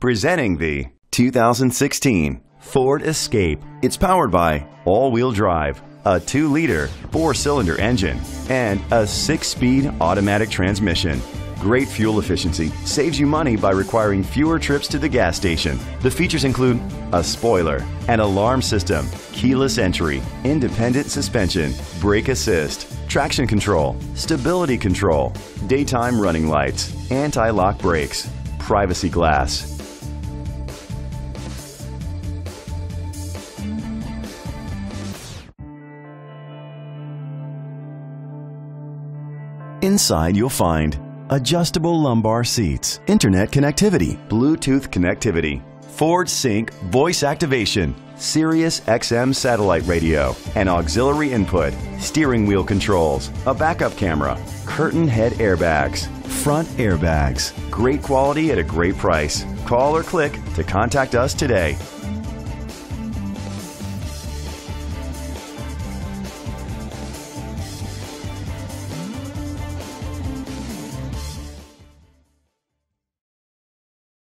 Presenting the 2016 Ford Escape. It's powered by all-wheel drive, a 2-liter 4-cylinder engine, and a 6-speed automatic transmission. Great fuel efficiency saves you money by requiring fewer trips to the gas station. The features include a spoiler, an alarm system, keyless entry, independent suspension, brake assist, traction control, stability control, daytime running lights, anti-lock brakes, privacy glass. Inside you'll find adjustable lumbar seats, internet connectivity, Bluetooth connectivity, Ford Sync voice activation, Sirius XM satellite radio, an auxiliary input, steering wheel controls, a backup camera, curtain head airbags, front airbags. Great quality at a great price. Call or click to contact us today.